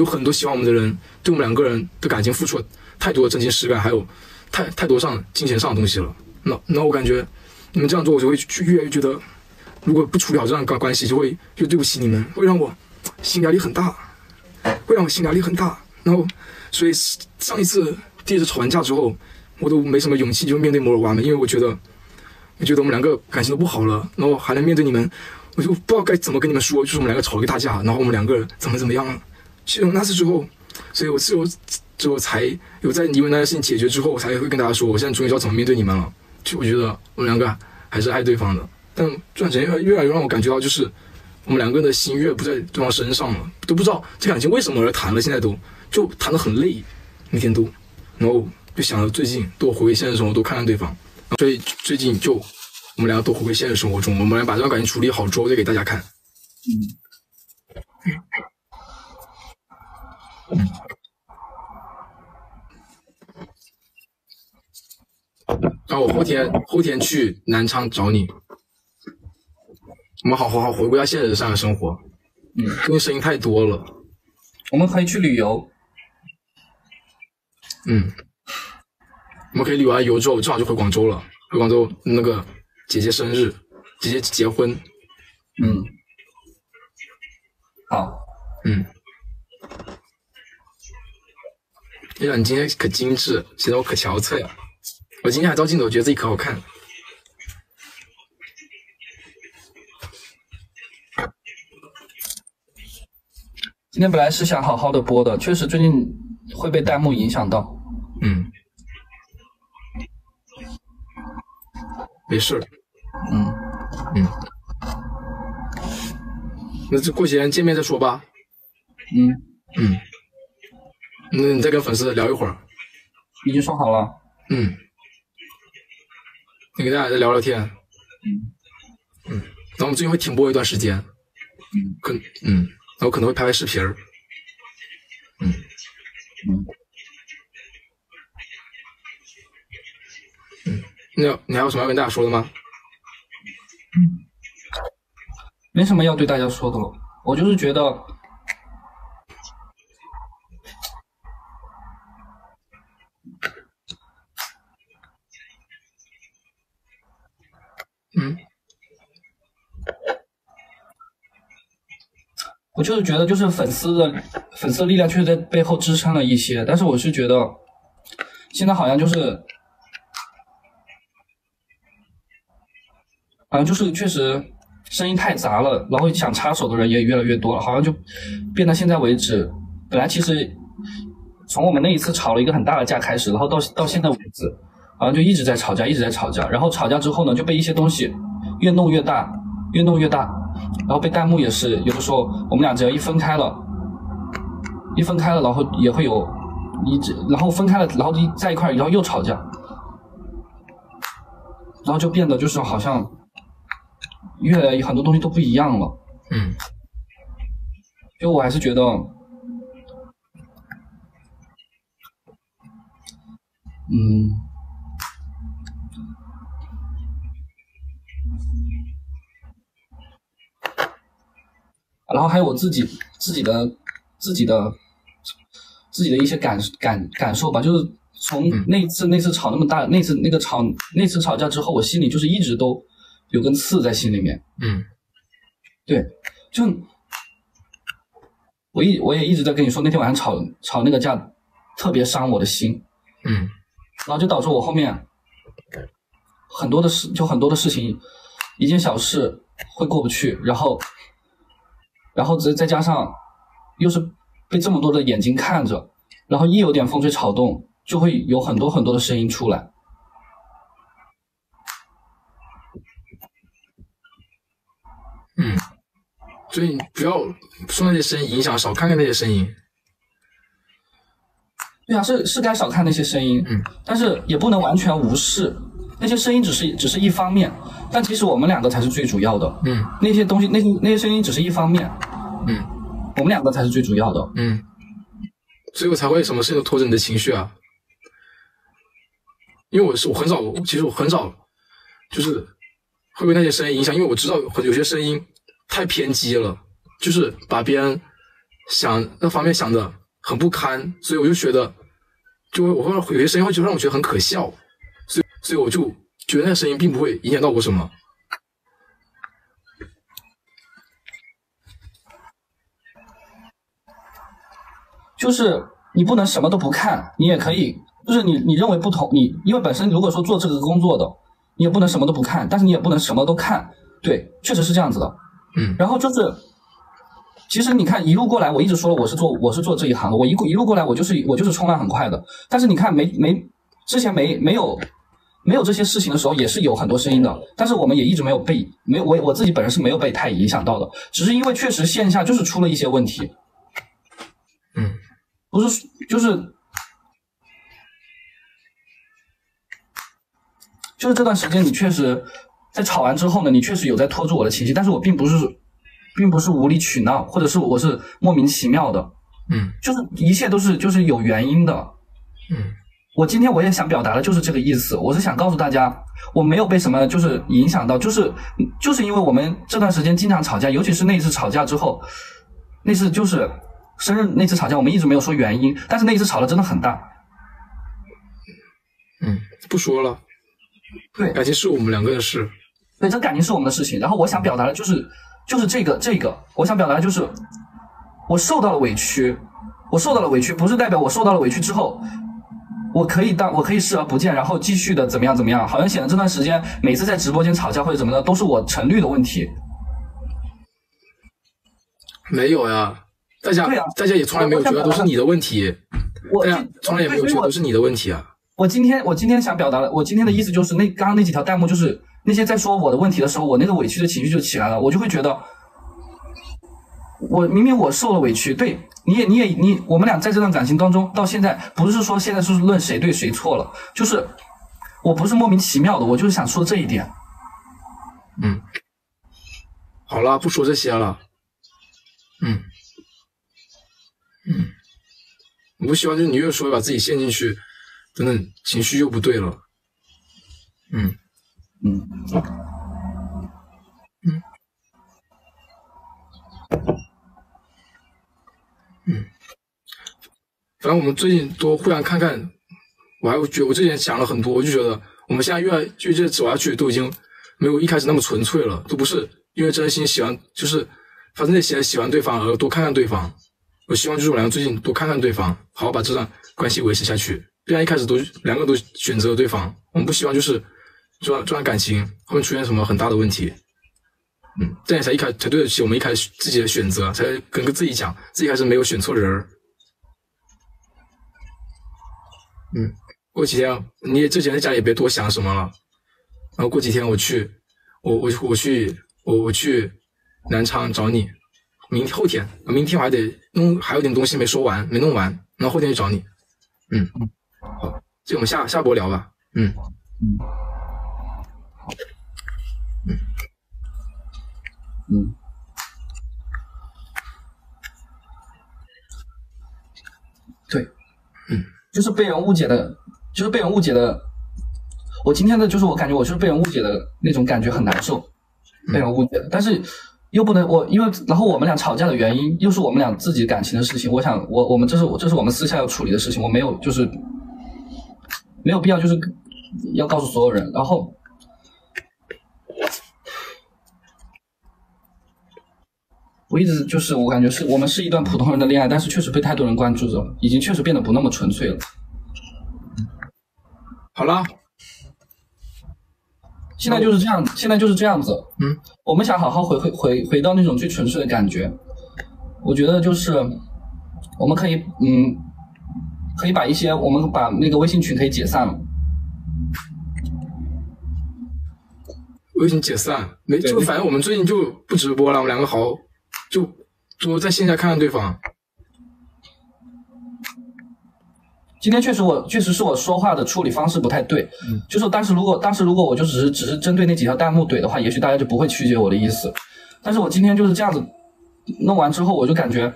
有很多喜欢我们的人对我们两个人的感情付出了太多的真情实感，还有太多上金钱上的东西了。那我感觉你们这样做，我就会去越来越觉得，如果不处理好这样的关系，就会就对不起你们，会让我心理压力很大，然后，所以上一次第一次吵完架之后，我都没什么勇气就面对摩尔娃们，因为我觉得我们两个感情都不好了，然后还能面对你们，我就不知道该怎么跟你们说，就是我们两个吵了个大架，然后我们两个人怎么样了。其实那次之后，所以我之后才有在因为那件事情解决之后，我才会跟大家说，我现在终于知道怎么面对你们了。就我觉得我们两个还是爱对方的，但这段时间越来越让我感觉到，就是我们两个人的心越不在对方身上了，都不知道这感情为什么而谈了，现在都就谈得很累，每天都，然后就想着最近多回归现实生活，多看看对方。所以最近就我们俩多回归现实生活中，我们俩把这段感情处理好之后再给大家看。然后我后天去南昌找你，我们好回归到现实上的生活。因为声音太多了，我们可以去旅游。我们可以旅游完游之后，正好就回广州了。回广州那个姐姐生日，姐姐结婚。好。哎呀，你今天可精致，显得我可憔悴啊！我今天还照镜子，我觉得自己可好看。今天本来是想好好的播的，确实最近会被弹幕影响到。没事。那就过些天见面再说吧。那你再跟粉丝聊一会儿。已经说好了。你跟大家再聊聊天。然后我们最近会停播一段时间。然后可能会拍视频。你还有什么要跟大家说的吗？没什么要对大家说的了。我就是觉得，就是粉丝的力量确实在背后支撑了一些，但是我是觉得，现在好像就是确实声音太杂了，然后想插手的人也越来越多了，好像就变到现在为止，本来其实从我们那一次吵了一个很大的架开始，然后到现在为止，好像就一直在吵架，然后吵架之后呢，就被一些东西越弄越大，然后被弹幕也是有的时候，我们俩只要一分开了，然后也会有然后分开了，然后在一块，然后又吵架，然后就变得就是好像。越来越很多东西都不一样了。就我还是觉得，然后还有我自己的一些感受吧，就是从那次吵那么大，那次吵架之后，我心里就是一直都。有根刺在心里面。对，就我也一直在跟你说，那天晚上吵那个架，特别伤我的心。然后就导致我后面很多的事情，一件小事会过不去，然后再加上又是被这么多的眼睛看着，然后一有点风吹草动，就会有很多的声音出来。所以不要受那些声音影响，少看看那些声音。对啊，是该少看那些声音，但是也不能完全无视那些声音，只是一方面，但其实我们两个才是最主要的。那些东西，那些声音只是一方面，我们两个才是最主要的。所以我才会什么事都拖着你的情绪啊，因为我很少就是会被那些声音影响，因为我知道有些声音。太偏激了，就是把别人那方面想的很不堪，所以我就觉得，我后来有些声音会就让我觉得很可笑，所以我就觉得那个声音并不会影响到我什么。就是你不能什么都不看，你也可以，就是你认为不同，你因为本身如果说做这个工作的，你也不能什么都不看，但是你也不能什么都看，对，确实是这样子的。嗯，然后就是，其实你看一路过来，我一直说了我是做这一行的，我一路过来我就是冲浪很快的，但是你看之前没有这些事情的时候也是有很多声音的，但是我们也一直我自己本人是没有被太影响到的，只是因为确实线下就是出了一些问题。嗯。不是，就是这段时间，你确实在吵完之后呢，你确实有在拖住我的情绪，但是我并不是无理取闹，或者是我是莫名其妙的，嗯，就是一切都是就是有原因的，嗯，我今天我也想表达的就是这个意思，我是想告诉大家，我没有被什么就是影响到，就是因为我们这段时间经常吵架，尤其是那一次吵架之后，那次就是。生日那次吵架，我们一直没有说原因，但是那一次吵的真的很大。嗯，不说了。对，感情是我们两个的事。对，这感情是我们的事情。然后我想表达的就是这个，我想表达的就是我受到了委屈，不是代表我受到了委屈之后，我可以视而不见，然后继续的怎么样，好像显得这段时间每次在直播间吵架或者怎么的，都是我陈律的问题。没有呀。大家也从来没有觉得都是你的问题，大家从来也没有觉得都是你的问题啊。我今天想表达的，我今天的意思就是刚刚那几条弹幕就是那些在说我的问题的时候，我那个委屈的情绪就起来了，我就会觉得，我明明我受了委屈，对，你我们俩在这段感情当中到现在，不是说现在是论谁对谁错了，就是我不是莫名其妙的，我就是想说这一点。嗯，好了，不说这些了。嗯。嗯，我不希望就是你越说把自己陷进去，等等情绪又不对了。嗯嗯嗯嗯，反正我们最近多互相看看。我之前想了很多，我就觉得我们现在越来越走下去都已经没有一开始那么纯粹了，都不是因为真心喜欢，就是发自内心喜欢对方而多看看对方。我希望就是我俩最近多看看对方，好好把这段关系维持下去。不然一开始两个都选择了对方，我们不希望就是这段感情后面出现什么很大的问题。嗯，这样才对得起我们一开始自己的选择，才跟自己讲自己还是没有选错人。嗯，过几天你之前在家里也别多想什么了。然后过几天我去南昌找你。明天我还得还有点东西没弄完，然后后天去找你。嗯，好，这我们下播聊吧。嗯嗯，好，嗯嗯，对，嗯，就是被人误解的，我今天的就是我感觉我就是被人误解的那种感觉很难受，被人误解的，但是。又不能因为然后我们俩吵架的原因又是我们俩自己感情的事情，我想我们这是我们私下要处理的事情，我没有就是没有必要就是要告诉所有人。然后我一直就是我感觉是我们是一段普通人的恋爱，但是确实被太多人关注着，已经确实变得不那么纯粹了。好了。现在就是这样子，嗯，我们想好好回到那种最纯粹的感觉。我觉得就是我们可以把那个微信群可以解散了。微信解散没就反正我们最近就不直播了，我们两个好就多在线下看看对方。今天确实是我说话的处理方式不太对，嗯，就是当时如果我就只是针对那几条弹幕怼的话，也许大家就不会曲解我的意思。但是我今天就是这样子弄完之后，我就感觉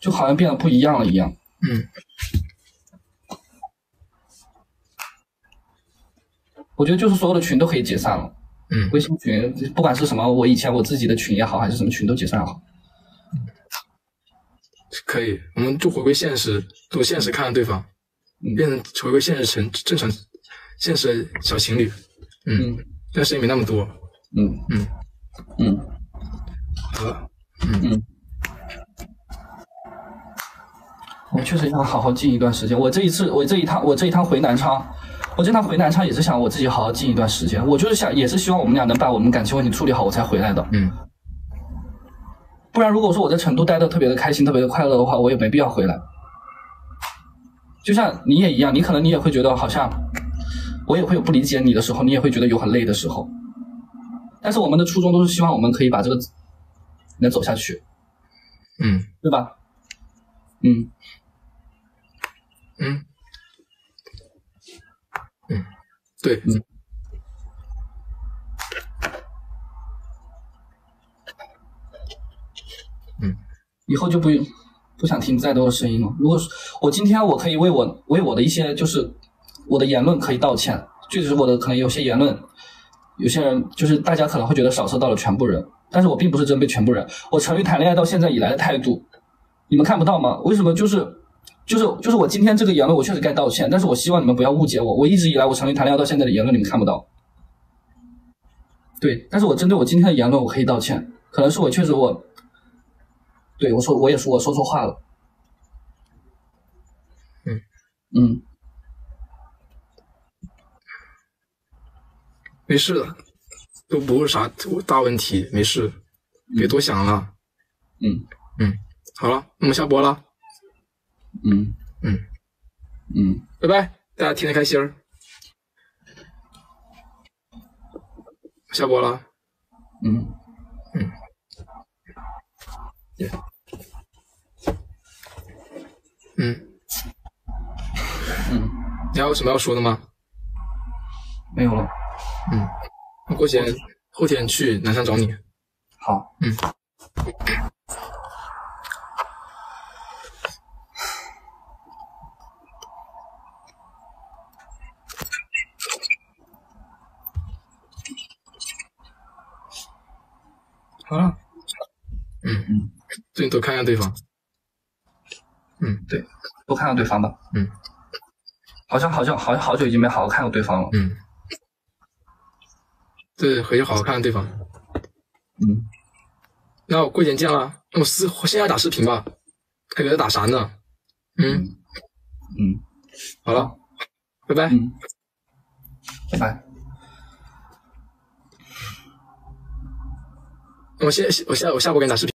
就好像变得不一样了一样。嗯，我觉得就是所有的群都可以解散了。嗯，微信群不管是什么，我以前我自己的群也好，还是什么群都解散好。可以，我们就回归现实，从现实看看对方，变成回归现实成正常现实的小情侣。嗯，但是也没那么多。好了。我确实想好好静一段时间。我这一趟回南昌，我这趟回南昌也是想我自己好好静一段时间。我就是想，也是希望我们俩能把我们感情问题处理好，我才回来的。嗯。不然如果说我在成都待得特别的开心、特别的快乐的话，我也没必要回来。就像你也一样，你可能也会觉得好像我也会有不理解你的时候，你也会觉得有很累的时候。但是我们的初衷都是希望我们可以把这个能走下去。嗯，对吧？嗯。对，以后就不想听再多的声音了。如果我今天我可以为我的一些就是我的言论可以道歉，就是我的可能有些言论，有些人就是大家可能会觉得扫射到了全部人，但是我并不是针对全部人。我成于谈恋爱到现在以来的态度，你们看不到吗？为什么就是我今天这个言论，我确实该道歉，但是我希望你们不要误解我。我一直以来，我从谈恋爱到现在的言论，你们看不到。对，但是我针对我今天的言论，我可以道歉。可能是我确实我，对我说，我也说我说错话了。没事的，都不是啥大问题，没事，别多想了。好了，我们下播了。拜拜，大家听得开心儿。下播了。你还有什么要说的吗？没有了。我后天去南山找你。好。好了，最近多看看对方。对，多看看对方吧。好久已经没好好看过对方了。对，回去好好看看对方。那我过节见了，我现在打视频吧，还给他打啥呢？好了，拜拜。拜拜。我下播给你打视频。